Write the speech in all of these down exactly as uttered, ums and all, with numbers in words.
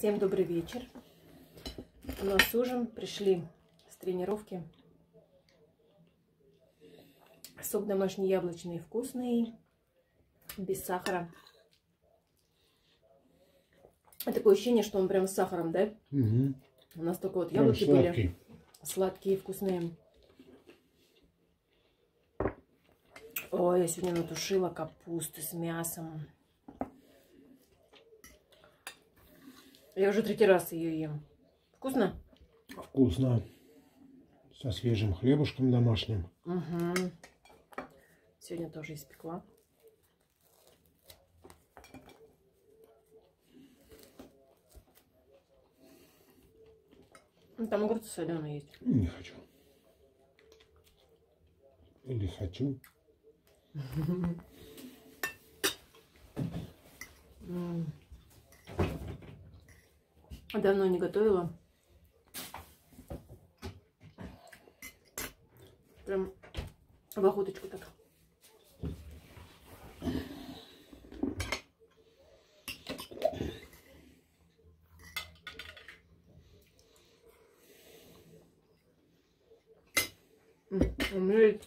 Всем добрый вечер. У нас ужин. Пришли с тренировки. Суп домашний яблочный, вкусный, без сахара. Такое ощущение, что он прям с сахаром, да? Угу. У нас только вот яблоки прям сладкие были. Сладкие, вкусные. Ой, я сегодня натушила капусту с мясом. Я уже третий раз ее ем. Вкусно? Вкусно. Со свежим хлебушком домашним. Угу. Сегодня тоже испекла. Там огурцы соленые есть. Не хочу. Или хочу. Давно не готовила. Прям в охоточку так. У меня есть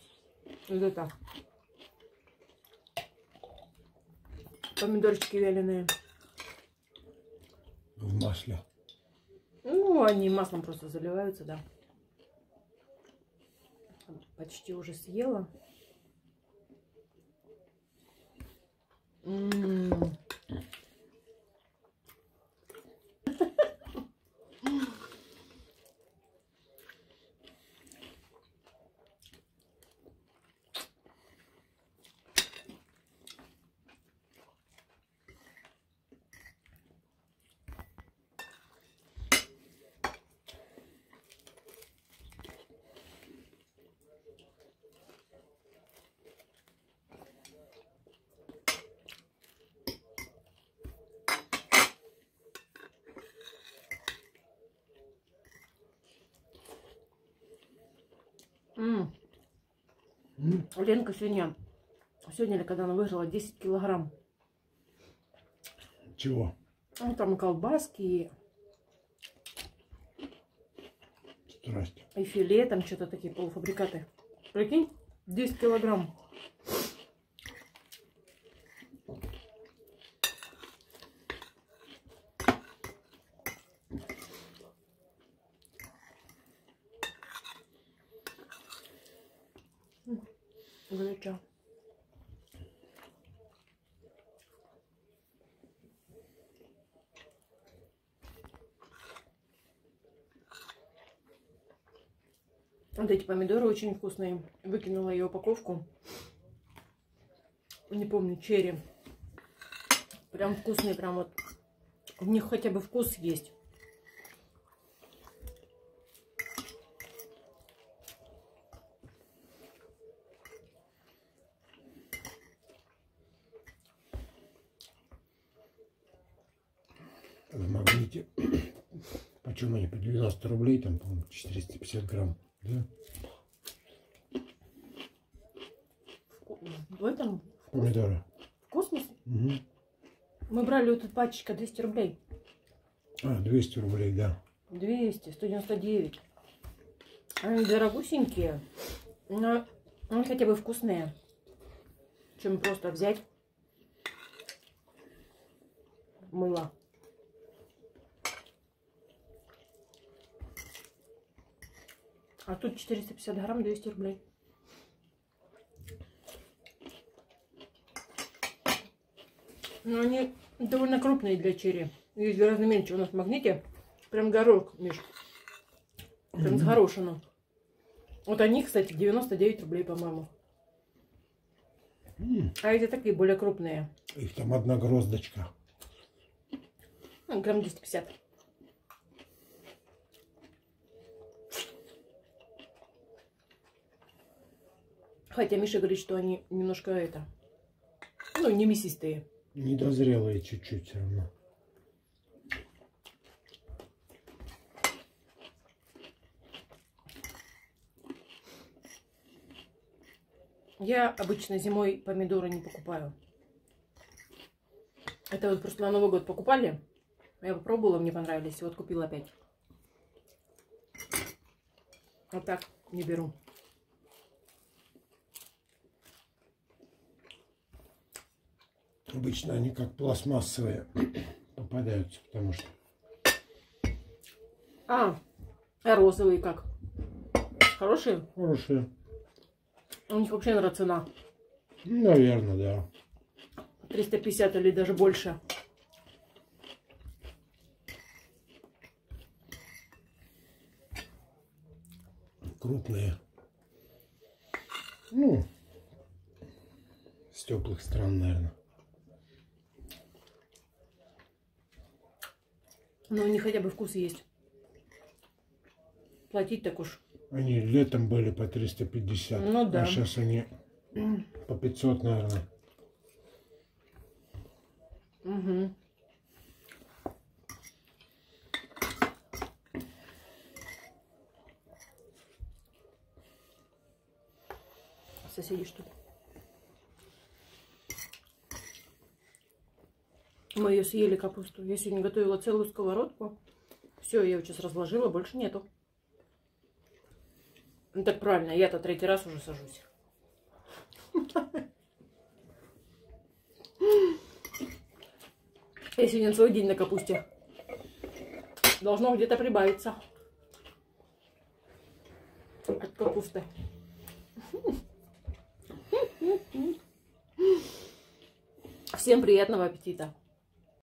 вот это. Помидорчики вяленые. В масле. Ну, они маслом просто заливаются, да. Почти уже съела. М-м-м. М -м. Mm. Ленка сегодня, сегодня, когда она выиграла десять килограмм. Чего? Ну, там и колбаски, и... Здрасте. И филе, там что-то такие полуфабрикаты. Прикинь, десять килограмм. Горячо. Вот эти помидоры очень вкусные. Выкинула ее упаковку. Не помню, черри. Прям вкусные, прям вот. В них хотя бы вкус есть. В магните почему они по девяносто рублей, там, по-моему, четыреста пятьдесят грамм, да? В этом? Помидоры. В космос? Угу. Мы брали вот этот пачечка двести рублей. А, двести рублей, да. двести, сто девяносто девять. Они дорогусенькие, но они хотя бы вкусные, чем просто взять мыло. А тут четыреста пятьдесят грамм, двести рублей. Но они довольно крупные для черри. Есть гораздо меньше у нас в магните. Прям горох, Миш. Прям с горошину. Вот они, кстати, девяносто девять рублей, по-моему. А эти такие более крупные. Их там одна гроздочка. Ну, грамм двести пятьдесят. Хотя Миша говорит, что они немножко это, ну, не мясистые. Недозрелые чуть-чуть все равно. Я обычно зимой помидоры не покупаю. Это вот просто на Новый год покупали. Я попробовала, мне понравились. Вот купила опять. Вот так не беру. Обычно они как пластмассовые попадаются, потому что... А, а розовые как? Хорошие? Хорошие. У них вообще, наверное, цена. Наверное, да. триста пятьдесят или даже больше. Крупные. Ну, с теплых стран, наверное. Но они хотя бы вкус есть. Платить так уж. Они летом были по триста пятьдесят. Ну да. А сейчас они по пятьсот, наверное. Угу. Соседи, что ли? Мы ее съели, капусту. Я сегодня готовила целую сковородку. Все, я ее сейчас разложила, больше нету. Ну так правильно, я-то третий раз уже сажусь. Я сегодня целый день на капусте. Должно где-то прибавиться от капусты. Всем приятного аппетита!